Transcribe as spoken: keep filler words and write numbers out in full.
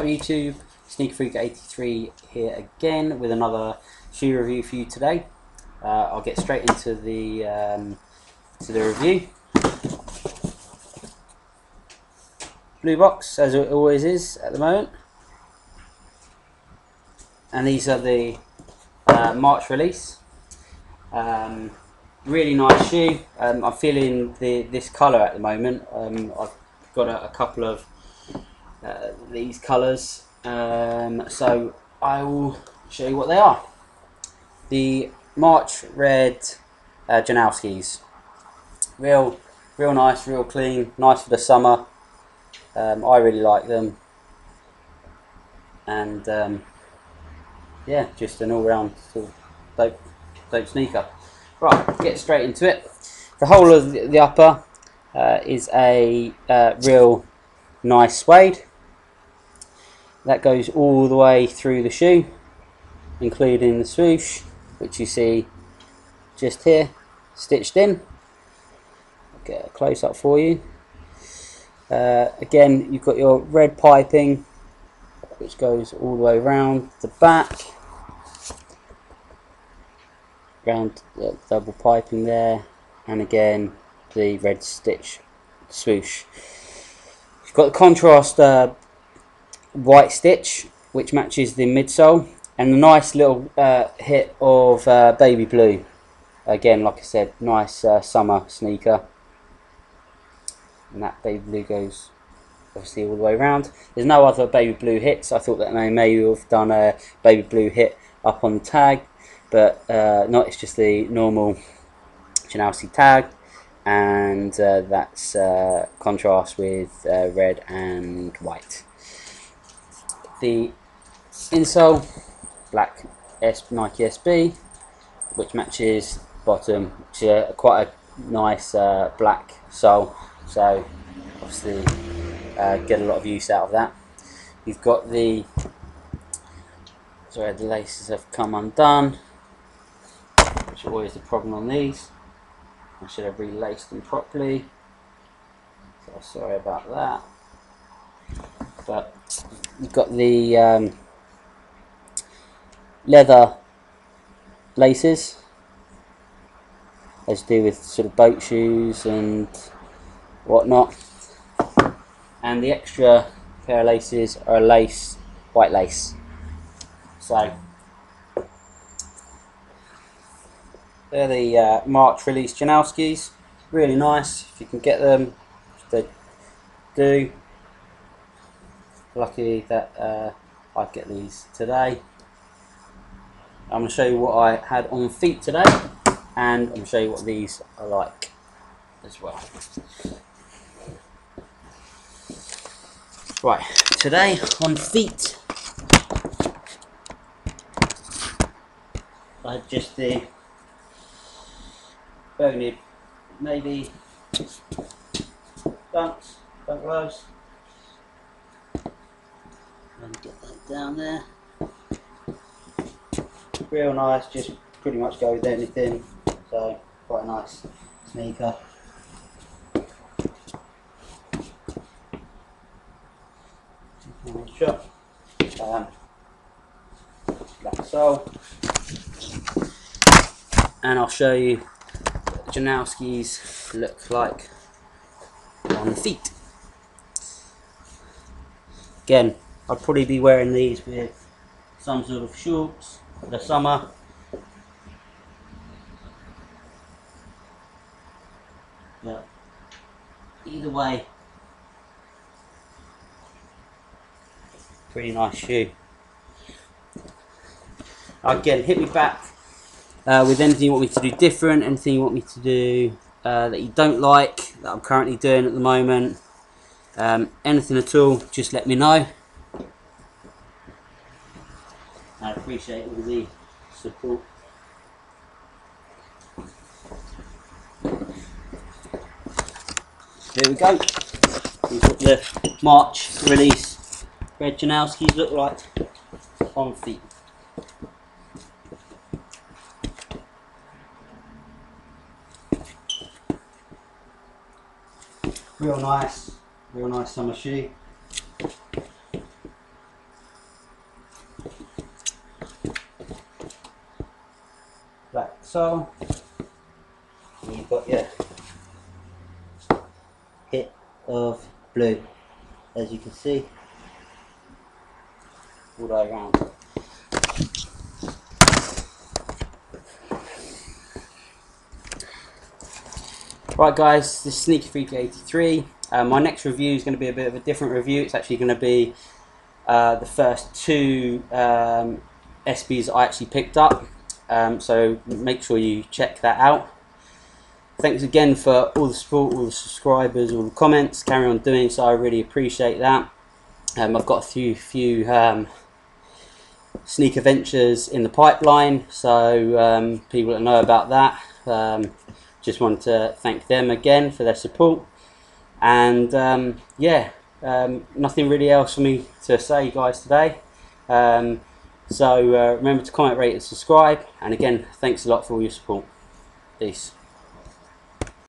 up YouTube, Sneaker Freaker eighty-three here again with another shoe review for you today. Uh, I'll get straight into the um, to the review. Blue box, as it always is at the moment. And these are the uh, March release. Um, really nice shoe. Um, I'm feeling the this colour at the moment. Um, I've got a, a couple of Uh, these colours, um, so I will show you what they are. The March Red uh, Janoskis, real, real nice, real clean, nice for the summer. Um, I really like them, and um, yeah, just an all-round sort of dope, dope sneaker. Right, get straight into it. The whole of the, the upper uh, is a uh, real nice suede. That goes all the way through the shoe, including the swoosh, which you see just here, stitched in. I'll get a close up for you. Uh, again, you've got your red piping, which goes all the way round the back, round the double piping there, and again the red stitch swoosh. You've got the contrast uh, white stitch, which matches the midsole, and a nice little uh, hit of uh, baby blue. Again, like I said, nice uh, summer sneaker. And that baby blue goes obviously all the way around. There's no other baby blue hits. I thought that they may have done a baby blue hit up on the tag, but uh, no, it's just the normal Janoski tag. And uh, that's uh, contrast with uh, red and white. The insole, black Nike S B, which matches bottom, which is uh, quite a nice uh, black sole, so obviously uh, get a lot of use out of that. You've got the, sorry, the laces have come undone, which is always the problem on these. I should have relaced them properly, so sorry about that. But you've got the um, leather laces, as to do with sort of boat shoes and whatnot. And the extra pair of laces are a lace, white lace. So they're the uh, March release Janoskis, really nice if you can get them, if they do. Lucky that uh, I get these today. I'm going to show you what I had on feet today, and I'm going to show you what these are like as well. Right, today on feet I had just the bony, maybe dunks, dunk gloves. And get that down there. Real nice, just pretty much go with anything. So quite a nice sneaker. Shot. Um, black sole. And I'll show you Janoskis look like on the feet. Again, I'd probably be wearing these with some sort of shorts for the summer. But either way, pretty nice shoe. Again, hit me back Uh, with anything you want me to do different, anything you want me to do uh, that you don't like, that I'm currently doing at the moment, um, anything at all, just let me know. I appreciate all the support. Here we go. We've got the March release Red Janoskis look like on feet. Real nice, real nice summer shoe. so. And you've got your hit of blue, as you can see, all the way around. Right guys, this is Sneaker Freaker eighty-three. Uh, my next review is going to be a bit of a different review. It's actually going to be uh, the first two um, S Bs I actually picked up. Um, so make sure you check that out. Thanks again for all the support, all the subscribers, all the comments. Carry on doing so. I really appreciate that. Um, I've got a few few um, sneaker ventures in the pipeline. So um, people that know about that. Um, Just want to thank them again for their support, and um, yeah, um, nothing really else for me to say, guys, today. Um, so uh, remember to comment, rate, and subscribe. And again, thanks a lot for all your support. Peace.